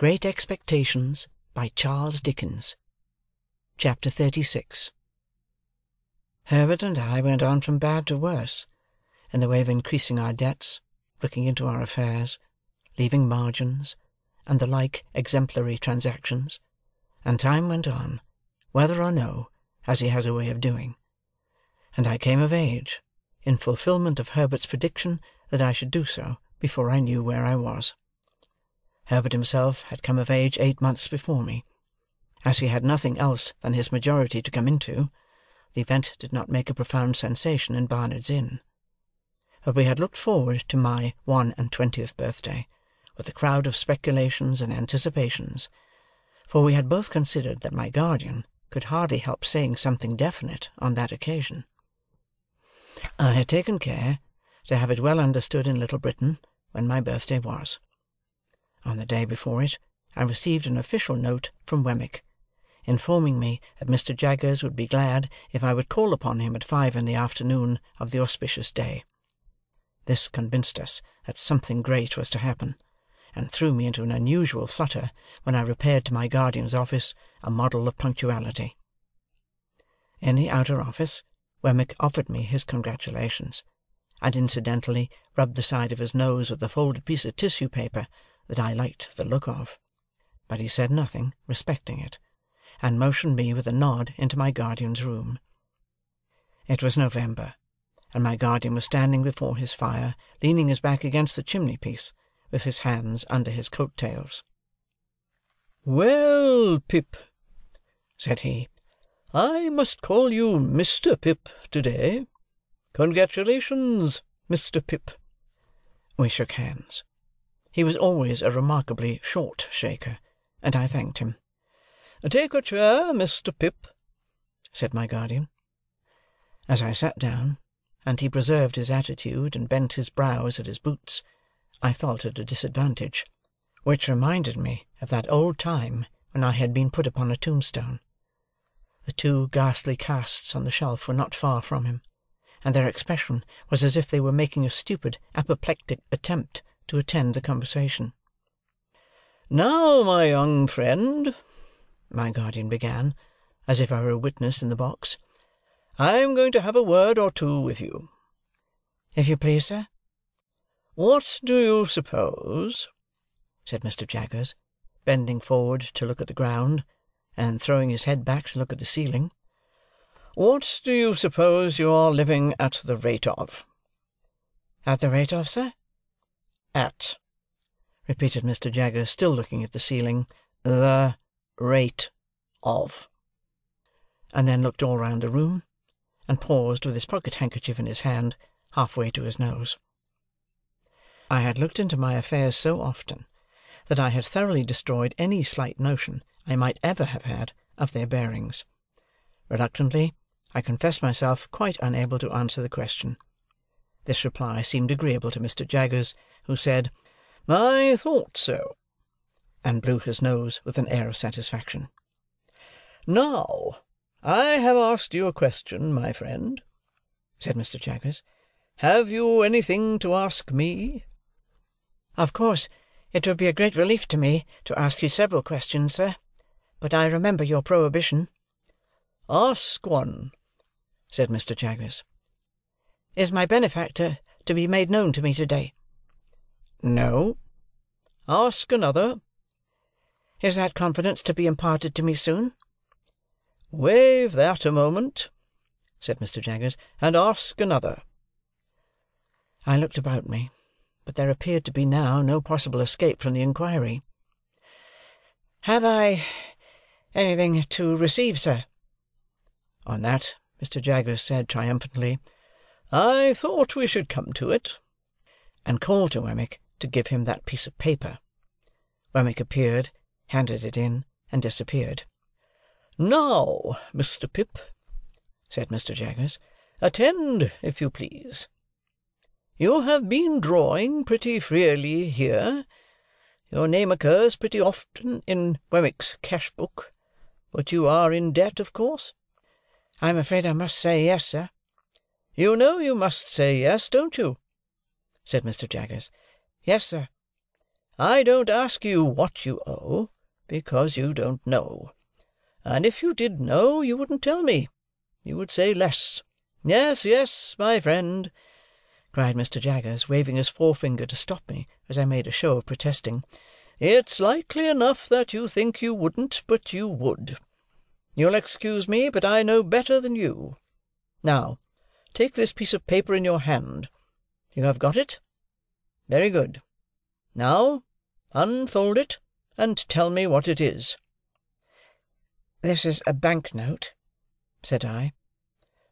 Great Expectations by Charles Dickens. Chapter 36. Herbert and I went on from bad to worse, in the way of increasing our debts, looking into our affairs, leaving margins, and the like exemplary transactions, and time went on, whether or no, as he has a way of doing. And I came of age, in fulfilment of Herbert's prediction that I should do so, before I knew where I was. Herbert himself had come of age 8 months before me. As he had nothing else than his majority to come into, the event did not make a profound sensation in Barnard's Inn. But we had looked forward to my 21st birthday, with a crowd of speculations and anticipations, for we had both considered that my guardian could hardly help saying something definite on that occasion. I had taken care to have it well understood in Little Britain when my birthday was. On the day before it, I received an official note from Wemmick, informing me that Mr. Jaggers would be glad if I would call upon him at 5 in the afternoon of the auspicious day. This convinced us that something great was to happen, and threw me into an unusual flutter when I repaired to my guardian's office, a model of punctuality. In the outer office, Wemmick offered me his congratulations, and incidentally rubbed the side of his nose with a folded piece of tissue paper that I liked the look of. But he said nothing respecting it, and motioned me with a nod into my guardian's room. It was November, and my guardian was standing before his fire, leaning his back against the chimney-piece, with his hands under his coat-tails. "Well, Pip," said he, "I must call you Mr. Pip to-day. Congratulations, Mr. Pip." We shook hands. He was always a remarkably short shaker, and I thanked him. "Take a chair, Mr. Pip," said my guardian. As I sat down, and he preserved his attitude and bent his brows at his boots, I felt at a disadvantage, which reminded me of that old time when I had been put upon a tombstone. The two ghastly casts on the shelf were not far from him, and their expression was as if they were making a stupid, apoplectic attempt to attend the conversation. "Now, my young friend," my guardian began, as if I were a witness in the box, "I am going to have a word or two with you." "If you please, sir." "What do you suppose," said Mr. Jaggers, bending forward to look at the ground, and throwing his head back to look at the ceiling, "what do you suppose you are living at the rate of?" "At the rate of, sir?" "At," repeated Mr. Jaggers, still looking at the ceiling, "the rate of," and then looked all round the room, and paused with his pocket-handkerchief in his hand, halfway to his nose. I had looked into my affairs so often that I had thoroughly destroyed any slight notion I might ever have had of their bearings. Reluctantly, I confessed myself quite unable to answer the question. This reply seemed agreeable to Mr. Jaggers, who said, "I thought so," and blew his nose with an air of satisfaction. "Now, I have asked you a question, my friend," said Mr. Jaggers. "Have you anything to ask me?" "Of course, it would be a great relief to me to ask you several questions, sir, but I remember your prohibition." "Ask one," said Mr. Jaggers. "Is my benefactor to be made known to me to-day?" "No." "Ask another." "Is that confidence to be imparted to me soon?" "Waive that a moment," said Mr. Jaggers, "and ask another." I looked about me, but there appeared to be now no possible escape from the inquiry. "Have I anything to receive, sir?" On that, Mr. Jaggers said triumphantly, "I thought we should come to it," and called to Wemmick to give him that piece of paper. Wemmick appeared, handed it in, and disappeared. "Now, Mr. Pip," said Mr. Jaggers, "attend, if you please. You have been drawing pretty freely here. Your name occurs pretty often in Wemmick's cash-book, but you are in debt, of course?" "I am afraid I must say yes, sir." "You know you must say yes, don't you?" said Mr. Jaggers. "Yes, sir." I don't ask you what you owe, because you don't know. And if you did know, you wouldn't tell me. You would say less. Yes, yes, my friend," cried Mr. Jaggers, waving his forefinger to stop me as I made a show of protesting, "it's likely enough that you think you wouldn't, but you would. You'll excuse me, but I know better than you. Now, take this piece of paper in your hand. You have got it? Very good. Now, unfold it, and tell me what it is." "This is a bank-note," said I,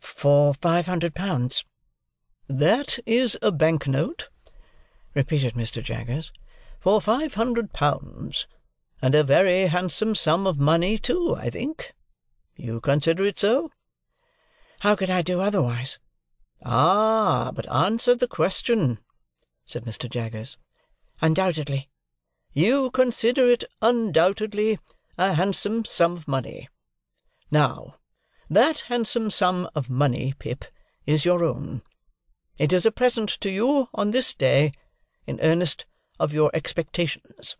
"for £500. "That is a bank-note," repeated Mr. Jaggers, "for £500, and a very handsome sum of money too, I think. You consider it so?" "How could I do otherwise?" "Ah, but answer the question," said Mr. Jaggers. "Undoubtedly." "You consider it undoubtedly a handsome sum of money. Now, that handsome sum of money, Pip, is your own. It is a present to you on this day, in earnest of your expectations,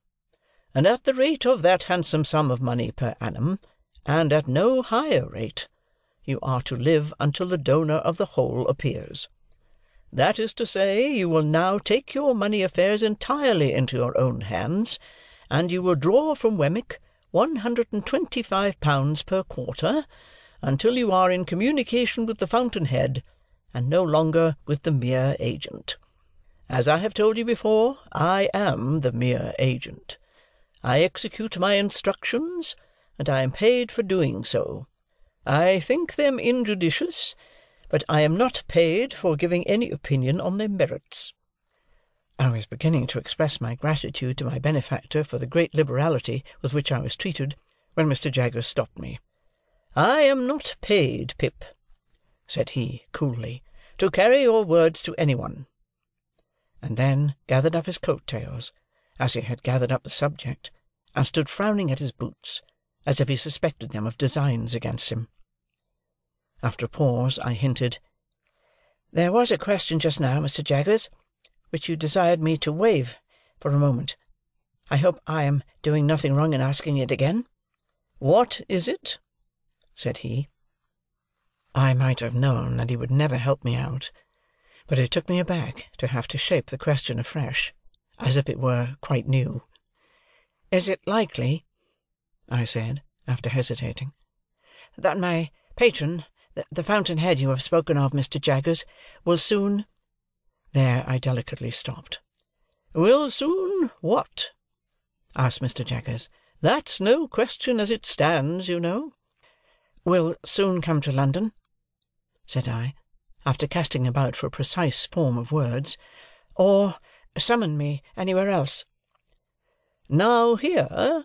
and at the rate of that handsome sum of money per annum, and at no higher rate, you are to live until the donor of the whole appears. That is to say, you will now take your money affairs entirely into your own hands, and you will draw from Wemmick £125 per quarter, until you are in communication with the fountainhead, and no longer with the mere agent. As I have told you before, I am the mere agent. I execute my instructions, and I am paid for doing so. I think them injudicious, but I am not paid for giving any opinion on their merits." I was beginning to express my gratitude to my benefactor for the great liberality with which I was treated, when Mr. Jaggers stopped me. "I am not paid, Pip," said he, coolly, "to carry your words to any one." And then gathered up his coat-tails, as he had gathered up the subject, and stood frowning at his boots, as if he suspected them of designs against him. After a pause, I hinted, "There was a question just now, Mr. Jaggers, which you desired me to waive for a moment. I hope I am doing nothing wrong in asking it again." "What is it?" said he. I might have known that he would never help me out, but it took me aback to have to shape the question afresh, as if it were quite new. "Is it likely," I said, after hesitating, "that my patron, the fountain-head you have spoken of, Mr. Jaggers, will soon—" There I delicately stopped. "Will soon what?" asked Mr. Jaggers. "That's no question as it stands, you know." "Will soon come to London," said I, after casting about for a precise form of words, "or summon me anywhere else." "Now here,"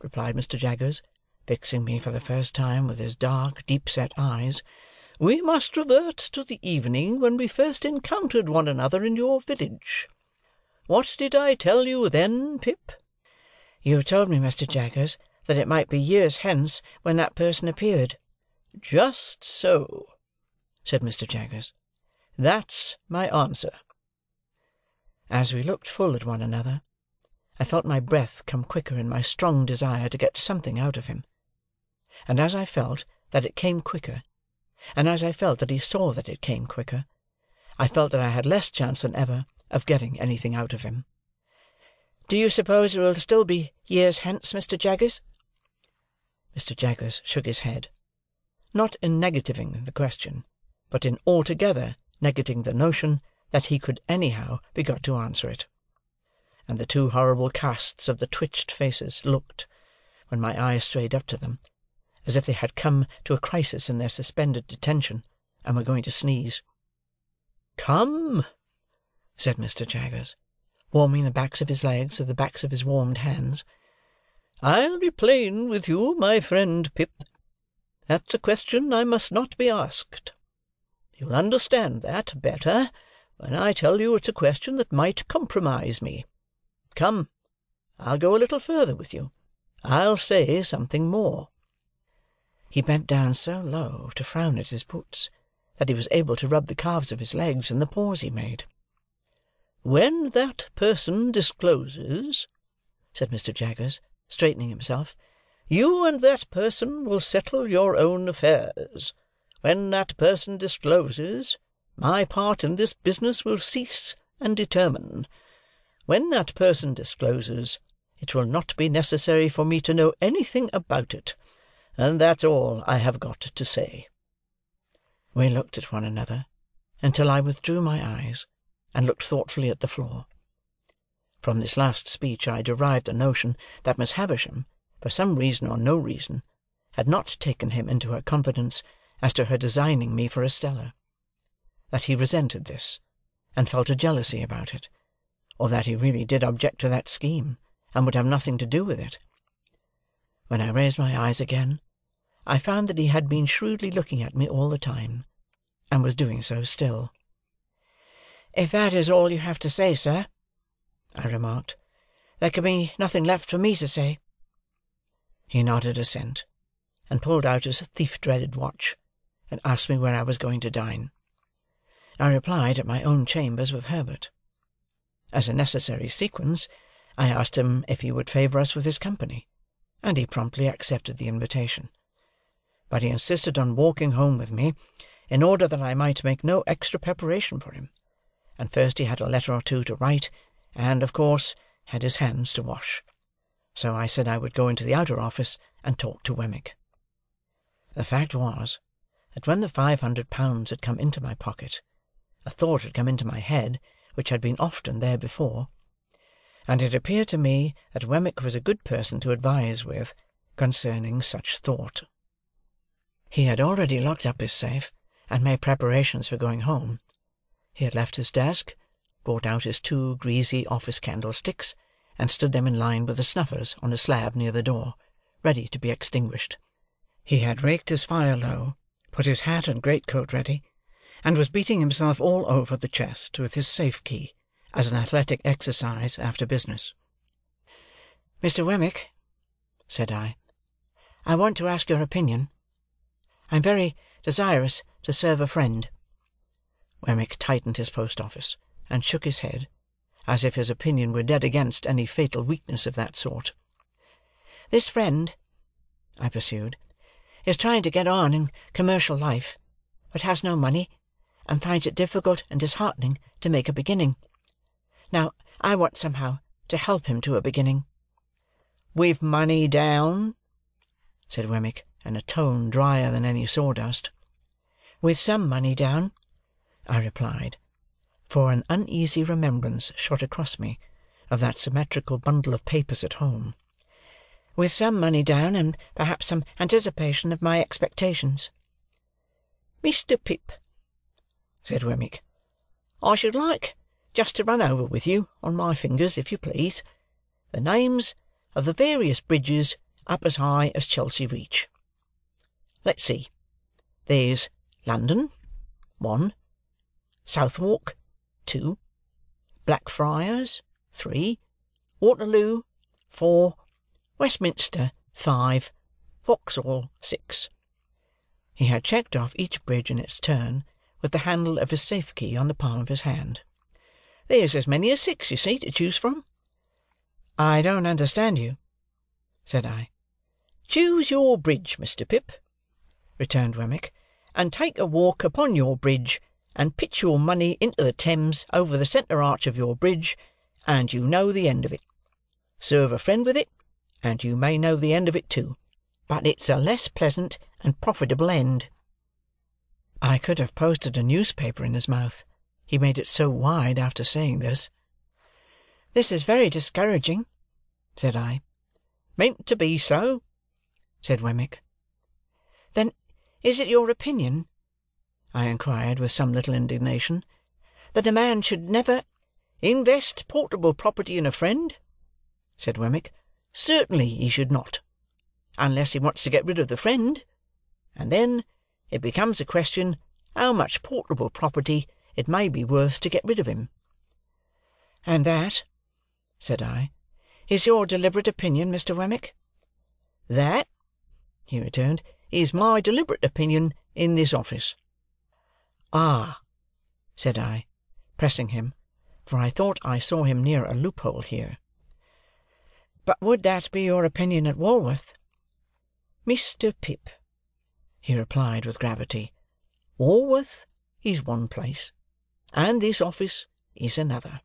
replied Mr. Jaggers, fixing me for the first time with his dark, deep-set eyes, "we must revert to the evening when we first encountered one another in your village. What did I tell you then, Pip?" "You told me, Mr. Jaggers, that it might be years hence when that person appeared." "Just so," said Mr. Jaggers. "That's my answer." As we looked full at one another, I felt my breath come quicker in my strong desire to get something out of him. And as I felt that it came quicker, and as I felt that he saw that it came quicker, I felt that I had less chance than ever of getting anything out of him. "Do you suppose it will still be years hence, Mr. Jaggers?" Mr. Jaggers shook his head, not in negativing the question, but in altogether negating the notion that he could anyhow be got to answer it. And the two horrible casts of the twitched faces looked, when my eyes strayed up to them, as if they had come to a crisis in their suspended detention, and were going to sneeze. "Come!" said Mr. Jaggers, warming the backs of his legs with the backs of his warmed hands. "I'll be plain with you, my friend Pip. That's a question I must not be asked. You'll understand that better when I tell you it's a question that might compromise me. Come, I'll go a little further with you. I'll say something more." He bent down so low to frown at his boots that he was able to rub the calves of his legs in the pause he made. "When that person discloses," said Mr. Jaggers, straightening himself, "you and that person will settle your own affairs. When that person discloses, my part in this business will cease and determine. When that person discloses, it will not be necessary for me to know anything about it. And that's all I have got to say." We looked at one another until I withdrew my eyes and looked thoughtfully at the floor. From this last speech I derived the notion that Miss Havisham, for some reason or no reason, had not taken him into her confidence as to her designing me for Estella, that he resented this, and felt a jealousy about it, or that he really did object to that scheme, and would have nothing to do with it. When I raised my eyes again, I found that he had been shrewdly looking at me all the time, and was doing so still. "If that is all you have to say, sir," I remarked, "there can be nothing left for me to say." He nodded assent, and pulled out his thief-dreaded watch, and asked me where I was going to dine. I replied at my own chambers with Herbert. As a necessary sequence, I asked him if he would favour us with his company, and he promptly accepted the invitation. But he insisted on walking home with me, in order that I might make no extra preparation for him, and first he had a letter or two to write, and, of course, had his hands to wash. So I said I would go into the outer office and talk to Wemmick. The fact was, that when the £500 had come into my pocket, a thought had come into my head, which had been often there before, and it appeared to me that Wemmick was a good person to advise with concerning such thought. He had already locked up his safe, and made preparations for going home. He had left his desk, brought out his two greasy office candlesticks, and stood them in line with the snuffers on a slab near the door, ready to be extinguished. He had raked his fire low, put his hat and greatcoat ready, and was beating himself all over the chest with his safe-key, as an athletic exercise after business. "Mr. Wemmick," said I, "I want to ask your opinion. I am very desirous to serve a friend." Wemmick tightened his post-office, and shook his head, as if his opinion were dead against any fatal weakness of that sort. "This friend," I pursued, "is trying to get on in commercial life, but has no money, and finds it difficult and disheartening to make a beginning. Now, I want somehow to help him to a beginning." "With money down?" said Wemmick, in a tone drier than any sawdust. "With some money down," I replied, for an uneasy remembrance shot across me of that symmetrical bundle of papers at home. "With some money down, and perhaps some anticipation of my expectations." "Mr. Pip," said Wemmick, "I should like just to run over with you, on my fingers, if you please, the names of the various bridges up as high as Chelsea Reach. Let's see. There's London, 1, Southwark, 2, Blackfriars, 3, Waterloo, 4, Westminster, 5, Foxhall, 6. He had checked off each bridge in its turn, with the handle of his safe-key on the palm of his hand. "There's as many as 6, you see, to choose from." "I don't understand you," said I. "Choose your bridge, Mr. Pip," returned Wemmick, "and take a walk upon your bridge, and pitch your money into the Thames over the centre arch of your bridge, and you know the end of it. Serve a friend with it, and you may know the end of it too, but it's a less pleasant and profitable end." I could have posted a newspaper in his mouth, he made it so wide after saying this. "This is very discouraging," said I. "Meant to be so," said Wemmick. "Then is it your opinion," I inquired with some little indignation, "that a man should never—" "Invest portable property in a friend?" said Wemmick. "Certainly he should not, unless he wants to get rid of the friend, and then it becomes a question how much portable property it may be worth to get rid of him." "And that," said I, "is your deliberate opinion, Mr. Wemmick?" "That," he returned, "is my deliberate opinion in this office." "Ah!" said I, pressing him, for I thought I saw him near a loophole here. But would that be your opinion at Walworth? Mr. Pip, he replied with gravity, Walworth is one place, and this office is another.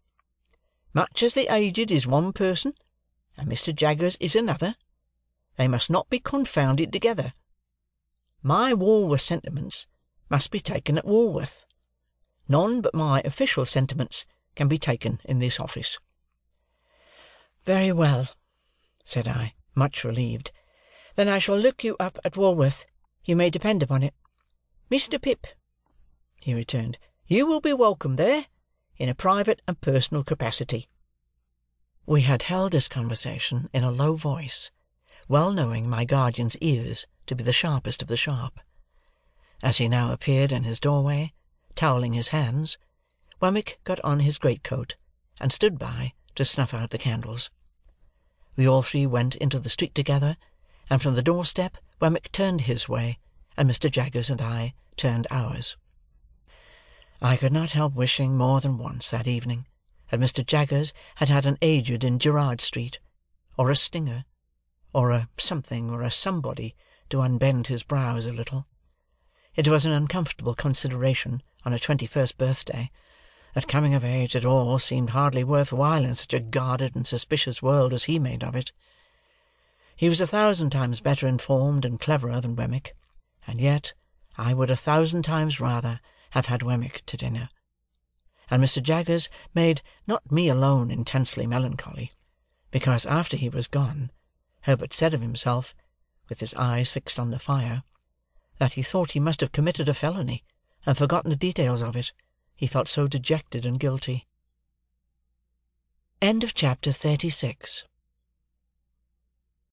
Much as the aged is one person, and Mr. Jaggers is another, they must not be confounded together. My Walworth sentiments must be taken at Walworth. None but my official sentiments can be taken in this office. Very well, said I, much relieved. Then I shall look you up at Walworth, you may depend upon it. Mr. Pip, he returned, you will be welcome there, in a private and personal capacity. We had held this conversation in a low voice, well knowing my guardian's ears to be the sharpest of the sharp. As he now appeared in his doorway, towelling his hands, Wemmick got on his greatcoat, and stood by to snuff out the candles. We all three went into the street together, and from the doorstep Wemmick turned his way, and Mr. Jaggers and I turned ours. I could not help wishing more than once that evening that Mr. Jaggers had had an aged in Gerrard Street, or a stinger, or a something or a somebody to unbend his brows a little. It was an uncomfortable consideration on a 21st birthday that coming of age at all seemed hardly worth while in such a guarded and suspicious world as he made of it. He was 1,000 times better informed and cleverer than Wemmick, and yet I would 1,000 times rather have had Wemmick to dinner. And Mr. Jaggers made not me alone intensely melancholy, because after he was gone, Herbert said of himself, with his eyes fixed on the fire, that he thought he must have committed a felony, and forgotten the details of it, he felt so dejected and guilty. End of chapter 36